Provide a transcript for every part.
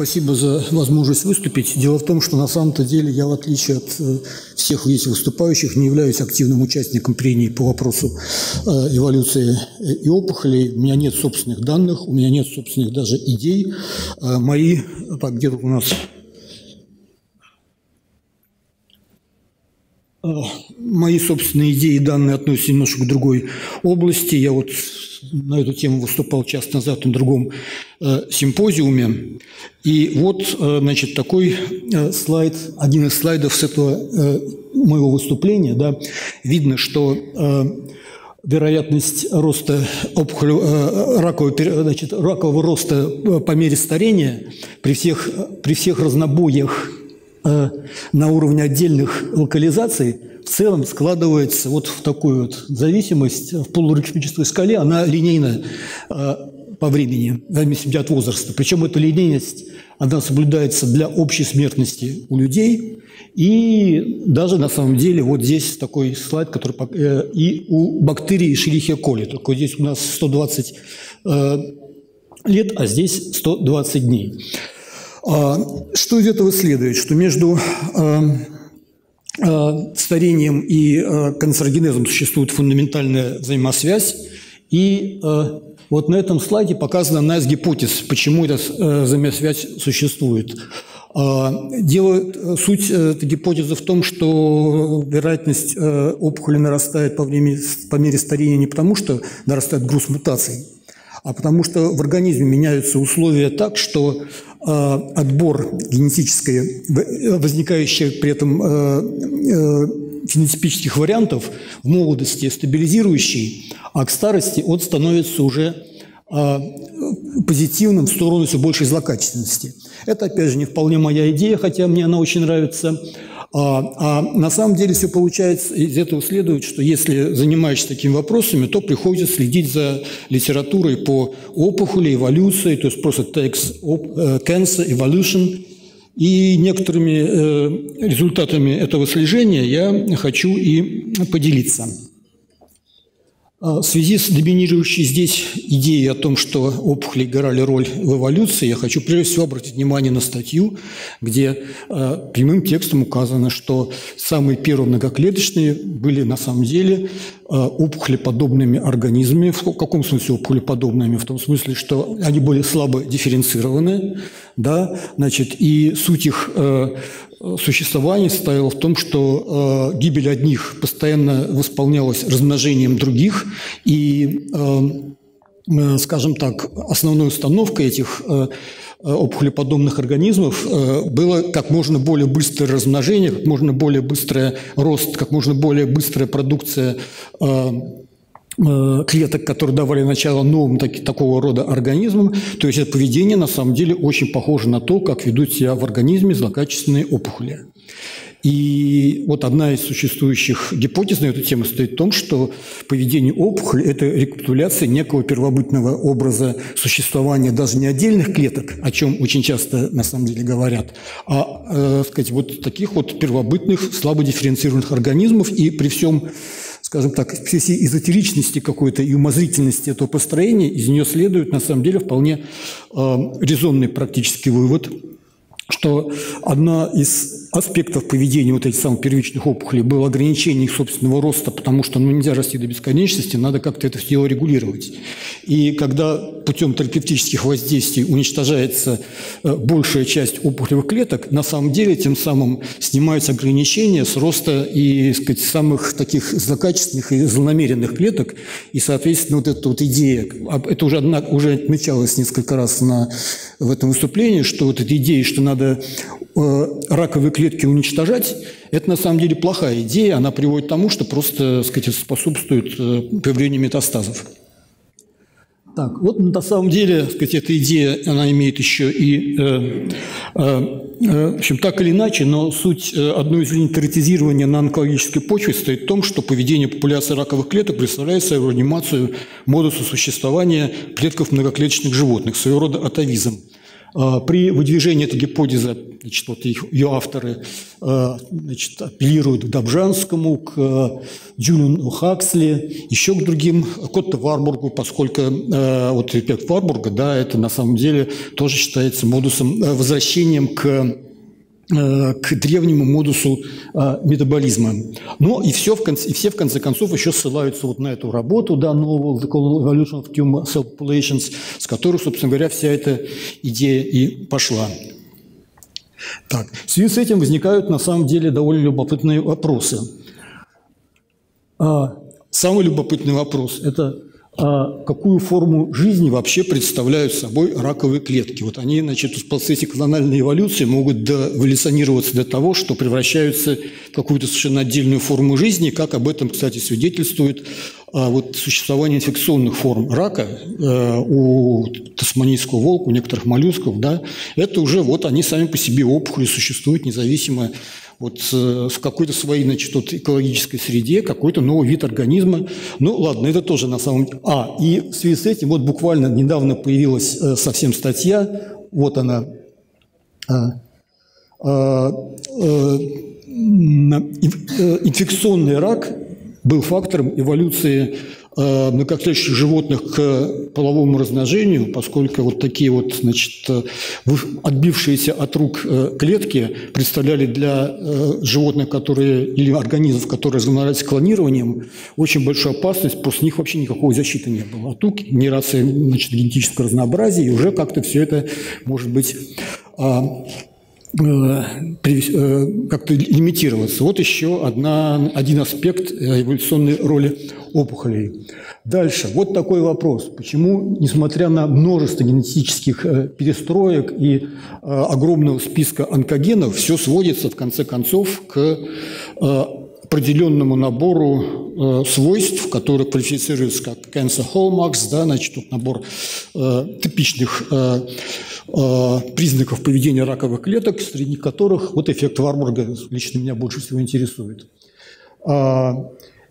Спасибо за возможность выступить. Дело в том, что на самом-то деле я, в отличие от всех здесь выступающих, не являюсь активным участником прений по вопросу эволюции и опухолей. У меня нет собственных данных, у меня нет собственных даже идей. Мои, так, где тут у нас... Мои собственные идеи и данные относятся немножко к другой области. Я вот на эту тему выступал час назад на другом симпозиуме. И вот, значит, такой слайд, один из слайдов с этого моего выступления. Да, видно, что вероятность роста опухоли, ракового роста по мере старения при всех разнобоях на уровне отдельных локализаций в целом складывается вот в такую вот зависимость в полулогарифмической скале, она линейна по времени, в зависимости от возраста. Причем эта линейность, она соблюдается для общей смертности у людей, и даже на самом деле вот здесь такой слайд, который и у бактерий Escherichia coli, только здесь у нас 120 лет, а здесь 120 дней. Что из этого следует? Что между старением и канцерогенезом существует фундаментальная взаимосвязь. И вот на этом слайде показана одна из гипотез, почему эта взаимосвязь существует. Суть этой гипотезы в том, что вероятность опухоли нарастает по мере старения не потому, что нарастает груз мутаций, а потому что в организме меняются условия так, что отбор генетический, возникающий при этом фенотипических вариантов, в молодости стабилизирующий, а к старости он становится уже позитивным в сторону все большей злокачественности. Это, опять же, не вполне моя идея, хотя мне она очень нравится. А на самом деле все получается, из этого следует, что если занимаешься такими вопросами, то приходится следить за литературой по опухоли, эволюции, то есть просто text cancer, evolution. И некоторыми результатами этого слежения я хочу и поделиться. В связи с доминирующей здесь идеей о том, что опухоли играли роль в эволюции, я хочу прежде всего обратить внимание на статью, где прямым текстом указано, что самые первые многоклеточные были на самом деле опухолеподобными организмами. В каком смысле опухолеподобными? В том смысле, что они были слабо дифференцированы, да? Значит, и суть их существование состояло в том, что гибель одних постоянно восполнялась размножением других, и, скажем так, основной установкой этих опухолеподобных организмов было как можно более быстрое размножение, как можно более быстрый рост, как можно более быстрая продукция клеток, которые давали начало новым такого рода организмам. То есть это поведение на самом деле очень похоже на то, как ведут себя в организме злокачественные опухоли. И вот одна из существующих гипотез на эту тему стоит в том, что поведение опухоли – это рекапитуляция некого первобытного образа существования даже не отдельных клеток, о чем очень часто на самом деле говорят, а сказать, вот таких вот первобытных слабо дифференцированных организмов. И при всем, скажем так, все эзотеричности какой-то и умозрительности этого построения, из нее следует, на самом деле, вполне резонный практический вывод, что одна из аспектов поведения вот этих самых первичных опухолей было ограничение их собственного роста, потому что ну, нельзя расти до бесконечности, надо как-то это дело регулировать. И когда путем терапевтических воздействий уничтожается большая часть опухолевых клеток, на самом деле тем самым снимаются ограничения с роста и, так сказать, самых таких злокачественных и злонамеренных клеток. И, соответственно, вот эта вот идея, это уже отмечалось несколько раз в этом выступлении, что вот эта идея, что надо раковые клетки уничтожать, это на самом деле плохая идея, она приводит к тому, что просто, так сказать, способствует появлению метастазов. Так, вот на самом деле, так сказать, эта идея, она имеет еще и, в общем, так или иначе, но суть одной из линий теоретизирования на онкологической почве стоит в том, что поведение популяции раковых клеток представляет собой анимацию модуса существования клетков многоклеточных животных, своего рода атовизм. При выдвижении этой гипотезы, значит, вот ее авторы, значит, апеллируют к Добзжанскому, к Дюнину Хаксли, еще к другим, к Отто Варбургу, поскольку вот эффект Варбурга, да, это на самом деле тоже считается модусом, возвращением к древнему модусу метаболизма. Но и все в конце концов еще ссылаются вот на эту работу, да, новую, The Co-Evolution of Human Cell Populations, с которой, собственно говоря, вся эта идея и пошла. Так, в связи с этим возникают на самом деле довольно любопытные вопросы. Самый любопытный вопрос – это какую форму жизни вообще представляют собой раковые клетки. Вот они, значит, в процессе клональной эволюции могут эволюционироваться до того, что превращаются в какую-то совершенно отдельную форму жизни, как об этом, кстати, свидетельствует вот существование инфекционных форм рака у тасманийского волка, у некоторых моллюсков, да, это уже вот они сами по себе опухоли существуют независимо вот в какой-то своей, значит, вот экологической среде, какой-то новый вид организма. Ну ладно, это тоже на самом деле. И в связи с этим вот буквально недавно появилась совсем статья, вот она, инфекционный рак был фактором эволюции многоклеточных животных к половому размножению, поскольку вот такие вот, значит, отбившиеся от рук клетки представляли для животных, которые или организмов, которые размножались клонированием, очень большую опасность, после них вообще никакой защиты не было. А тут генерация, значит, генетического разнообразия, и уже как-то все это может быть как-то лимитироваться. Вот еще один аспект эволюционной роли опухолей. Дальше. Вот такой вопрос. Почему, несмотря на множество генетических перестроек и огромного списка онкогенов, все сводится, в конце концов, к определенному набору свойств, которые квалифицируются как cancer hallmarks, да, значит, вот набор типичных признаков поведения раковых клеток, среди которых вот эффект Варбурга лично меня больше всего интересует.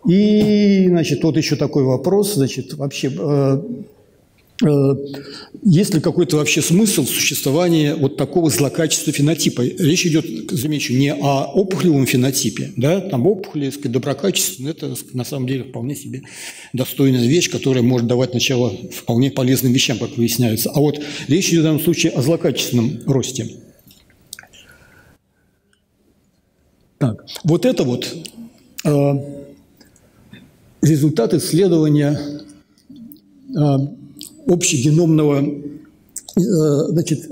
И, значит, вот еще такой вопрос, значит, вообще, есть ли какой-то вообще смысл существования вот такого злокачества фенотипа? Речь идет, замечу, не о опухолевом фенотипе, да, там опухоли, доброкачественные, это на самом деле вполне себе достойная вещь, которая может давать начало вполне полезным вещам, как выясняется. А вот речь идет в данном случае о злокачественном росте. Так, вот это вот результат исследования общегеномного, значит,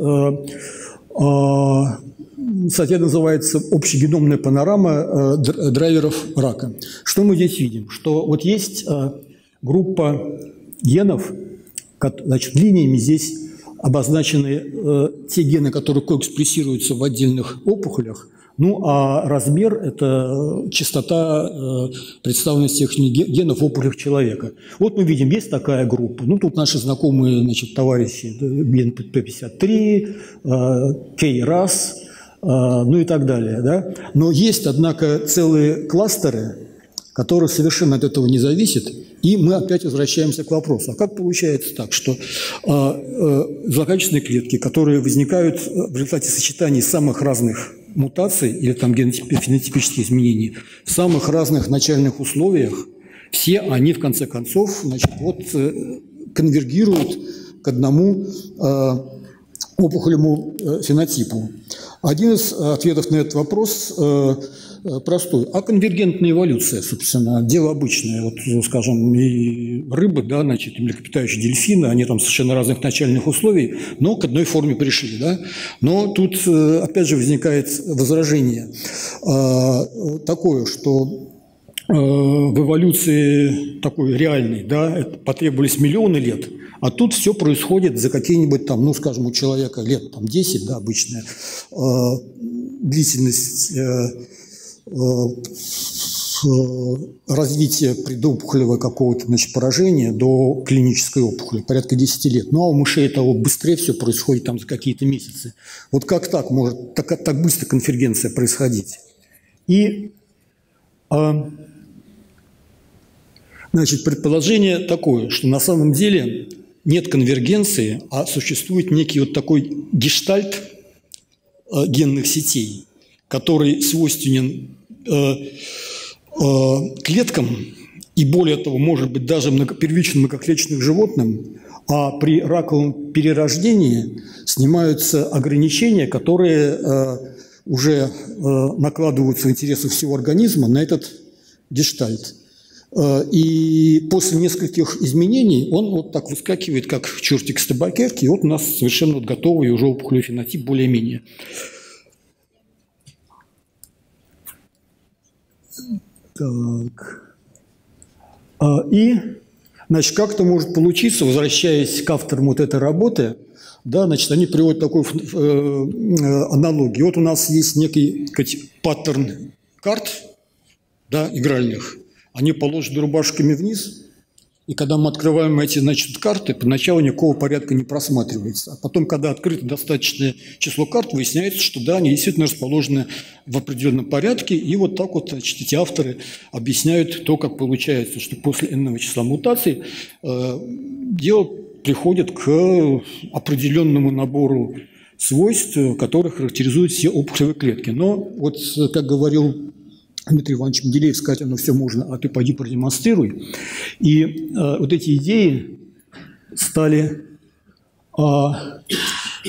статья называется «Общегеномная панорама драйверов рака». Что мы здесь видим? Что вот есть группа генов, значит, линиями здесь обозначены те гены, которые коэкспрессируются в отдельных опухолях, ну, а размер – это частота представленности их генов в опухолях человека. Вот мы видим, есть такая группа. Ну, тут наши знакомые, значит, товарищи ген P53, KRAS, ну и так далее. Да? Но есть, однако, целые кластеры, которые совершенно от этого не зависят. И мы опять возвращаемся к вопросу, а как получается так, что злокачественные клетки, которые возникают в результате сочетаний самых разных мутаций или там фенотипические изменения в самых разных начальных условиях, все они в конце концов, значит, вот, конвергируют к одному опухолевому фенотипу. Один из ответов на этот вопрос простой. А конвергентная эволюция, собственно, дело обычное. Вот, скажем, и рыбы, да, значит, и млекопитающие дельфины, они там совершенно разных начальных условий, но к одной форме пришли, да. Но тут, опять же, возникает возражение такое, что в эволюции такой реальной, да, потребовались миллионы лет, а тут все происходит за какие-нибудь там, ну, скажем, у человека лет там 10, да, обычная длительность развития предопухолевого какого-то, значит, поражения до клинической опухоли, порядка 10 лет. Ну, а у мышей того быстрее все происходит там за какие-то месяцы. Вот как так может так быстро конвергенция происходить? И, значит, предположение такое, что на самом деле нет конвергенции, а существует некий вот такой гештальт генных сетей, который свойственен клеткам и, более того, может быть, даже первичным многоклеточным животным, а при раковом перерождении снимаются ограничения, которые уже накладываются в интересах всего организма на этот гештальт. И после нескольких изменений он вот так выскакивает, как чертик с табакерки, и вот у нас совершенно вот готовый уже опухолевый фенотип более-менее. Так. И, значит, как-то может получиться, возвращаясь к авторам вот этой работы, да, значит, они приводят такую аналогию. Вот у нас есть некий паттерн карт, да, игральных. Они положены рубашками вниз, и когда мы открываем эти, значит, карты, поначалу никакого порядка не просматривается. А потом, когда открыто достаточное число карт, выясняется, что да, они действительно расположены в определенном порядке. И вот так вот, значит, эти авторы объясняют то, как получается, что после n-ного числа мутаций дело приходит к определенному набору свойств, которые характеризуют все опухолевые клетки. Но вот, как говорил Дмитрий Иванович Менделеев, сказать оно все можно, а ты пойди продемонстрируй. И вот эти идеи стали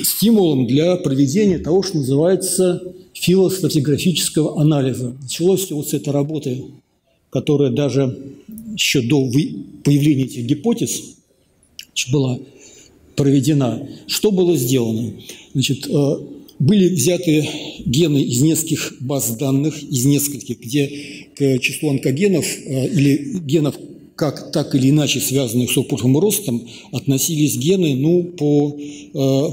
стимулом для проведения того, что называется филостратиграфического анализа. Началось все вот с этой работы, которая даже еще до появления этих гипотез была проведена. Что было сделано? Значит, были взяты гены из нескольких баз данных, из нескольких, где к числу онкогенов или генов, как так или иначе связанных с опухолевым ростом, относились гены, ну,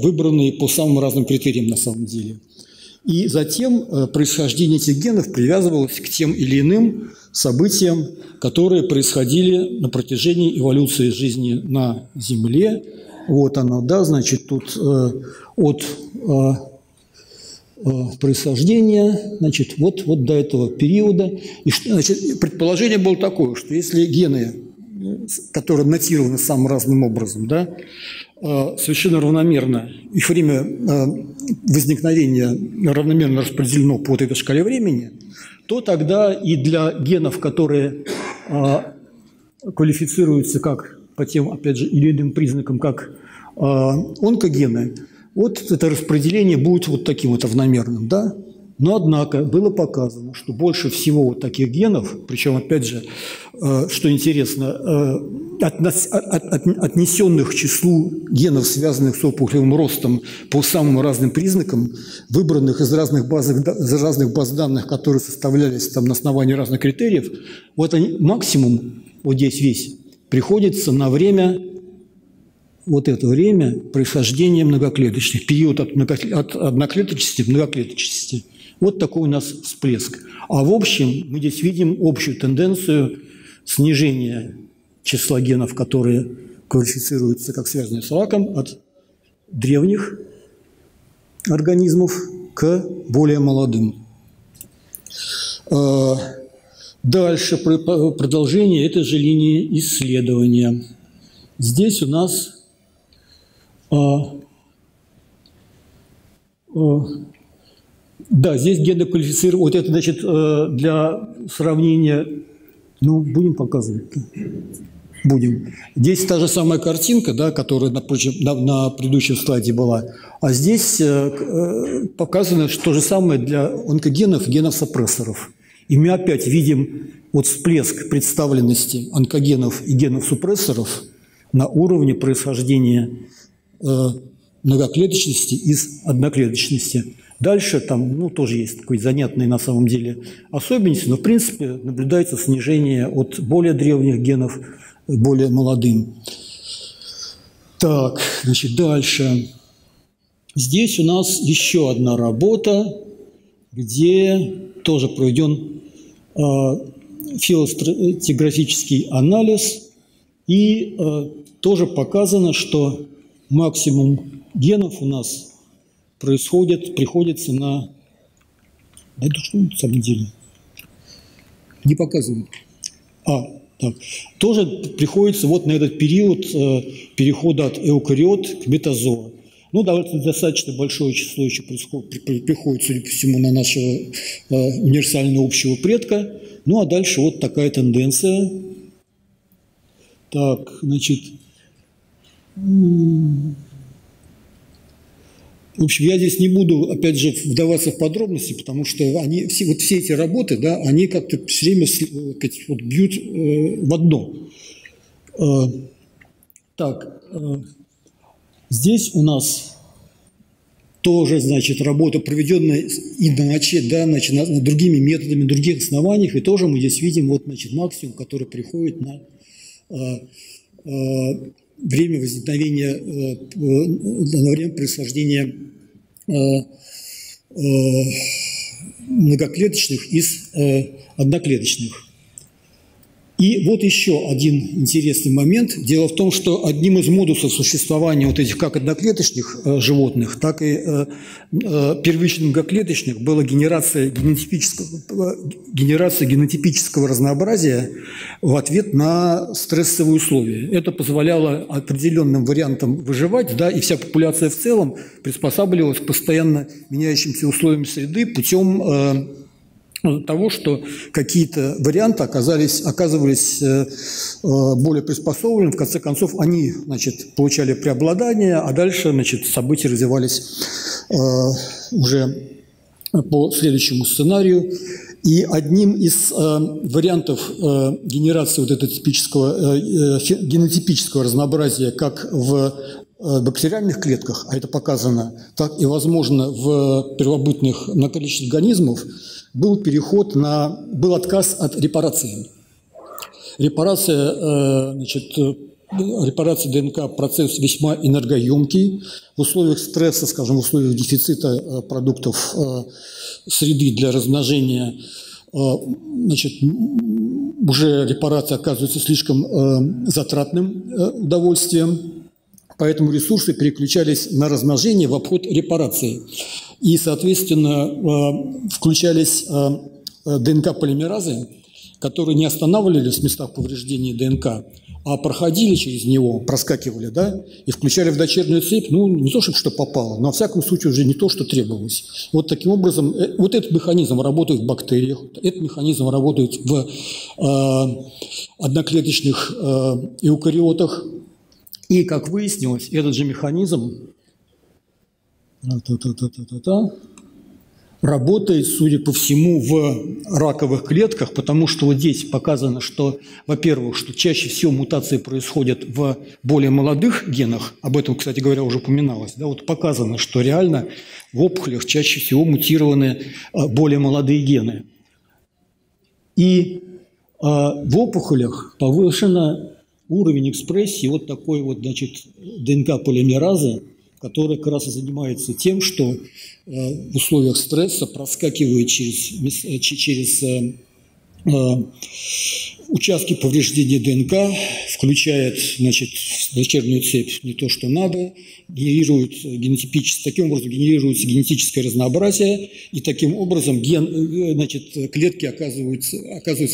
выбранные по самым разным критериям на самом деле. И затем происхождение этих генов привязывалось к тем или иным событиям, которые происходили на протяжении эволюции жизни на Земле. Вот она, да, значит, тут от происхождения, значит, вот до этого периода. И, значит, предположение было такое, что если гены, которые нотированы самым разным образом, да, совершенно равномерно, их время возникновения равномерно распределено по вот этой шкале времени, то тогда и для генов, которые квалифицируются как по тем, опять же, или иным признакам, как онкогены, вот это распределение будет вот таким вот равномерным, да? Но, однако, было показано, что больше всего вот таких генов, причем, опять же, что интересно, отнесенных к числу генов, связанных с опухолевым ростом по самым разным признакам, выбранных из разных баз данных, которые составлялись там на основании разных критериев, вот они, максимум, вот здесь весь, приходится на время, вот это время происхождения многоклеточности, период от одноклеточности к многоклеточности. Вот такой у нас всплеск. А в общем, мы здесь видим общую тенденцию снижения числа генов, которые квалифицируются как связанные с раком, от древних организмов к более молодым. Дальше продолжение этой же линии исследования. Здесь у нас да, здесь геноквалифицировано. Вот это, значит, для сравнения. Ну, будем показывать. Будем. Здесь та же самая картинка, да, которая на предыдущем слайде была. А здесь показано то же самое для онкогенов и генов-супрессоров. И мы опять видим вот всплеск представленности онкогенов и генов-супрессоров на уровне происхождения многоклеточности из одноклеточности. Дальше там, ну, тоже есть такой занятный на самом деле особенности, но в принципе наблюдается снижение от более древних генов к более молодым. Так, значит, дальше. Здесь у нас еще одна работа, где тоже проведен филостратиграфический анализ, и тоже показано, что максимум генов у нас приходится на... А это что на самом деле? Не показывают. тоже приходится вот на этот период перехода от эукариот к метазоа. Ну, достаточно большое число еще приходит, судя по всему, на нашего универсального общего предка. Ну, а дальше вот такая тенденция. Так, значит... В общем, я здесь не буду, опять же, вдаваться в подробности, потому что они, все эти работы, да, они как-то все время вот, бьют в одно. Так, здесь у нас тоже, значит, работа, проведенная иначе, да, значит, другими методами, на других основаниях, и тоже мы здесь видим вот, значит, максимум, который приходит на... время возникновения, на время происхождения многоклеточных из одноклеточных. И вот еще один интересный момент. Дело в том, что одним из модусов существования вот этих как одноклеточных животных, так и первичных многоклеточных была генерация генотипического разнообразия в ответ на стрессовые условия. Это позволяло определенным вариантам выживать, да, и вся популяция в целом приспосабливалась к постоянно меняющимся условиям среды путем того, что какие-то варианты оказывались более приспособлены, в конце концов они, значит, получали преобладание, а дальше, значит, события развивались уже по следующему сценарию. И одним из вариантов генерации вот этого типического, генотипического разнообразия как в бактериальных клетках, а это показано, так и, возможно, в первобытных многоклеточных организмов, был переход на, был отказ от репарации. Репарация, значит, репарация ДНК – процесс весьма энергоемкий. В условиях стресса, скажем, в условиях дефицита продуктов среды для размножения, значит, уже репарация оказывается слишком затратным удовольствием. Поэтому ресурсы переключались на размножение в обход репарации. И, соответственно, включались ДНК-полимеразы, которые не останавливались в местах повреждения ДНК, а проходили через него, проскакивали, да, и включали в дочернюю цепь, ну, не то, чтобы что попало, но, во всяком случае, уже не то, что требовалось. Вот таким образом, вот этот механизм работает в бактериях, этот механизм работает в одноклеточных эукариотах. И, как выяснилось, этот же механизм работает, судя по всему, в раковых клетках, потому что вот здесь показано, что, во-первых, что чаще всего мутации происходят в более молодых генах, об этом, кстати говоря, уже упоминалось, да, вот показано, что реально в опухолях чаще всего мутированы более молодые гены. И в опухолях повышено уровень экспрессии вот такой вот, значит, ДНК-полимеразы, которая как раз и занимается тем, что в условиях стресса проскакивает через участки повреждения ДНК, включает, значит, дочернюю цепь не то, что надо, генерирует таким образом генерируется генетическое разнообразие, и таким образом значит, клетки оказываются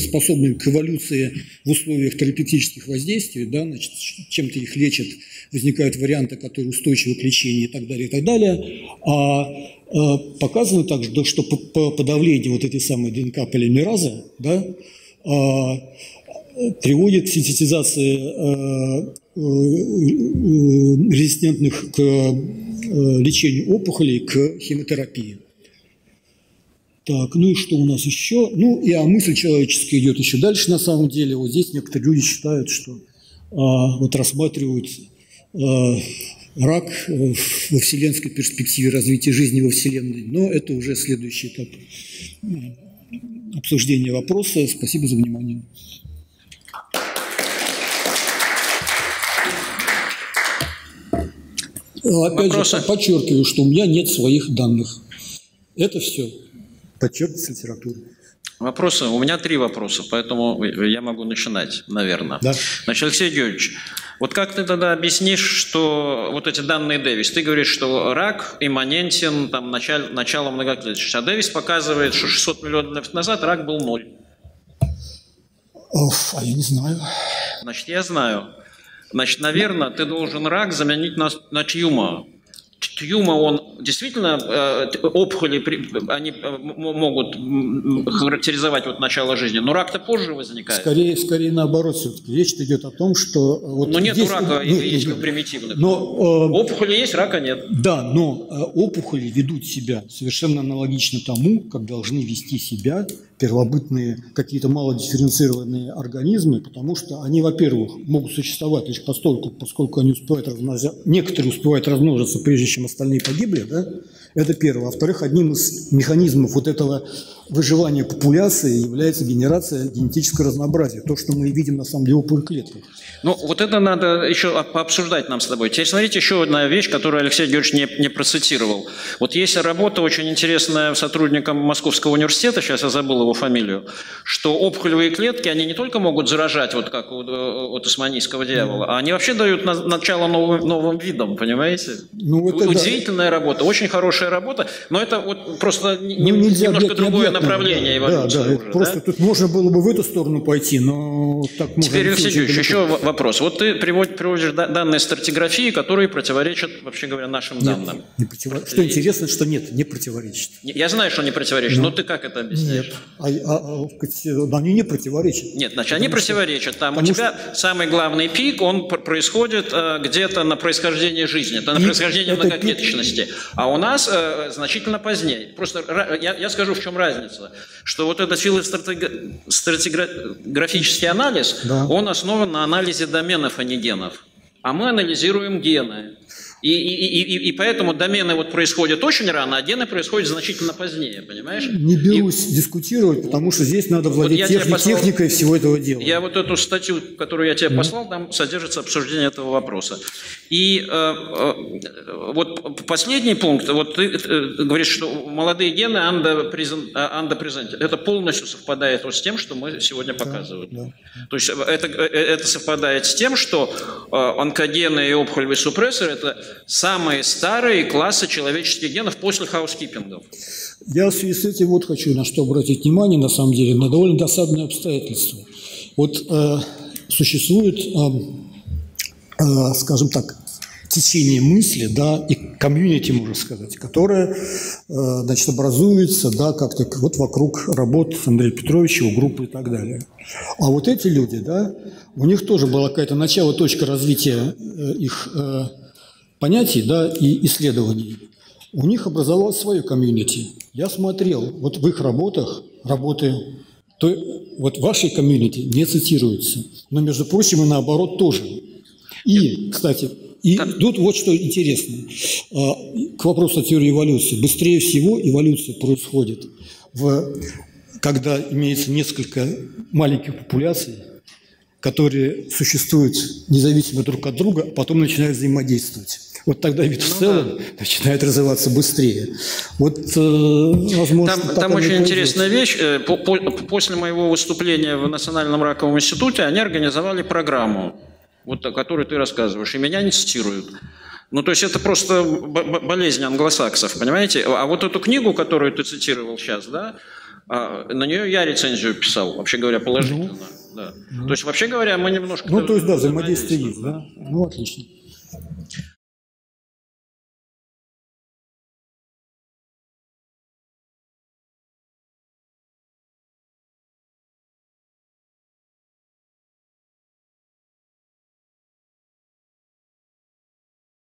способными к эволюции в условиях терапевтических воздействий, да, значит, чем-то их лечат, возникают варианты, которые устойчивы к лечению и так далее, и так далее. А показано также, что по подавлению вот этой самой ДНК-полимеразы, да, приводит к синтетизации резистентных к лечению опухолей, к химиотерапии. Так, ну и что у нас еще? Ну, и мысль человеческая идет еще дальше, на самом деле. Вот здесь некоторые люди считают, что вот рассматривают рак во вселенской перспективе развития жизни во Вселенной, но это уже следующий этап обсуждения вопроса. Спасибо за внимание. Опять вопросы? Же, подчеркиваю, что у меня нет своих данных. Это все. Подчеркивается литература. Вопросы? У меня 3 вопроса, поэтому я могу начинать, наверное. Да? Значит, Алексей Георгиевич, вот как ты тогда объяснишь, что вот эти данные Дэвис? Ты говоришь, что рак имманентен, там, начало многоклеточности. А Дэвис показывает, что 600 миллионов лет назад рак был 0. А я не знаю. Значит, я знаю. Значит, наверное, ты должен рак заменить на тьюма. Тьюма, он действительно, опухоли, они могут характеризовать вот начало жизни, но рак-то позже возникает. Скорее наоборот, все-таки речь идет о том, что... Вот но нет рака, есть примитивных. Опухоли есть, рака нет. Да, но опухоли ведут себя совершенно аналогично тому, как должны вести себя первобытные какие-то малодифференцированные организмы, потому что они, во-первых, могут существовать лишь постольку, поскольку они успевают размножаться, некоторые успевают размножиться, прежде чем остальные погибли, да? Это первое. Во-вторых, одним из механизмов вот этого выживания популяции является генерация генетического разнообразия, то, что мы видим на самом деле у клетках. Ну, вот это надо еще пообсуждать нам с тобой. Теперь смотрите, еще одна вещь, которую Алексей Георгиевич не процитировал. Вот есть работа очень интересная сотрудником Московского университета, сейчас я забыл его фамилию, что опухолевые клетки, они не только могут заражать, вот как у тасманийского дьявола, а они вообще дают начало новым видам, понимаете? Ну, это удивительная работа, очень хорошая работа, но это вот просто немножко другое направление эволюции. Да, уже, просто да? Тут можно было бы в эту сторону пойти, но так можно. Теперь, Алексей Юрьевич, еще вопрос. Вот ты приводишь данные стратиграфии, которые противоречат, вообще говоря, нашим данным. Не противоречат. Что интересно, что нет, не противоречит. Я знаю, что не противоречит, но ты как это объясняешь? Они не противоречат. Нет, значит, они противоречат. Там у тебя самый главный пик, он происходит где-то на происхождении жизни, на происхождении многоклеточности. А у нас значительно позднее. Просто я скажу, в чем разница. Что вот этот филостратиграфический анализ, он основан на анализе доменов, а не генов. А мы анализируем гены. И поэтому домены вот происходят очень рано, а гены происходят значительно позднее, понимаешь? Не берусь дискутировать, потому что здесь надо владеть вот техникой всего этого дела. Я вот эту статью, которую я тебе послал, там содержится обсуждение этого вопроса. И вот последний пункт, вот ты говоришь, что молодые гены underpresent, это полностью совпадает вот с тем, что мы сегодня показываем. Да. То есть это совпадает с тем, что онкогены и опухолевые супрессоры – это самые старые классы человеческих генов после хаускипингов. Я в связи с этим вот хочу на что обратить внимание, на самом деле, на довольно досадное обстоятельство. Вот существует, скажем так, течение мысли, да, и комьюнити, можно сказать, которое, значит, образуется, да, как-то вот вокруг работ Андрея Петровича, его группы и так далее. А вот эти люди, да, у них тоже была какая-то начало, точка развития их понятий, да, и исследований, у них образовалось свое комьюнити. Я смотрел, вот в их работах, то вот вашей комьюнити не цитируется, но, между прочим, и наоборот тоже. И, кстати, тут вот что интересно, к вопросу о теории эволюции. Быстрее всего эволюция происходит, когда имеется несколько маленьких популяций, которые существуют независимо друг от друга, а потом начинают взаимодействовать. Вот тогда вид в целом начинает развиваться быстрее. Вот, возможно, там очень интересная вещь. После моего выступления в Национальном раковом институте они организовали программу, вот, о которой ты рассказываешь, и меня не цитируют. Ну, то есть это просто болезнь англосаксов, понимаете? А вот эту книгу, которую ты цитировал сейчас, да, на нее я рецензию писал, вообще говоря, положительно. Да. То есть, вообще говоря, мы немножко... Ну, то есть, да, взаимодействие есть, да? Ну, отлично.